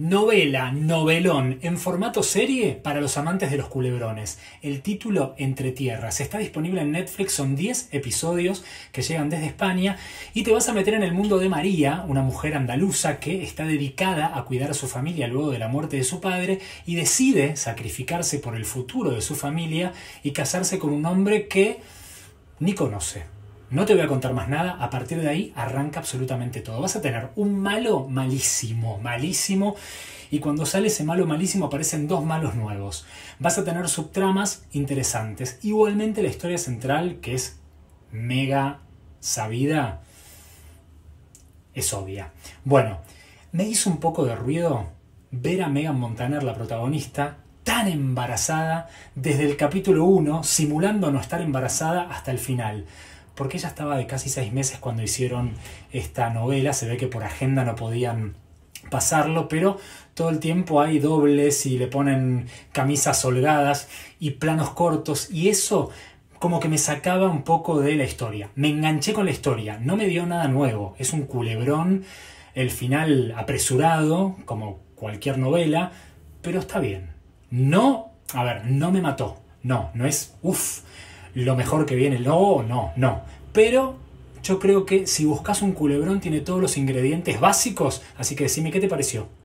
Novela, novelón, en formato serie para los amantes de los culebrones. El título, Entre Tierras. Está disponible en Netflix, son 10 episodios que llegan desde España. Y te vas a meter en el mundo de María, una mujer andaluza que está dedicada a cuidar a su familia luego de la muerte de su padre y decide sacrificarse por el futuro de su familia y casarse con un hombre que ni conoce. No te voy a contar más nada, a partir de ahí arranca absolutamente todo. Vas a tener un malo malísimo, malísimo, y cuando sale ese malo malísimo aparecen dos malos nuevos. Vas a tener subtramas interesantes. Igualmente la historia central, que es mega sabida, es obvia. Bueno, me hizo un poco de ruido ver a Megan Montaner, la protagonista, tan embarazada desde el capítulo 1, simulando no estar embarazada hasta el final. Porque ella estaba de casi 6 meses cuando hicieron esta novela. Se ve que por agenda no podían pasarlo, pero todo el tiempo hay dobles y le ponen camisas holgadas y planos cortos. Y eso como que me sacaba un poco de la historia. Me enganché con la historia, no me dio nada nuevo. Es un culebrón, el final apresurado, como cualquier novela, pero está bien. No, a ver, no me mató. No, no es uff, lo mejor que viene. No, no, no. Pero yo creo que si buscas un culebrón tiene todos los ingredientes básicos. Así que decime qué te pareció.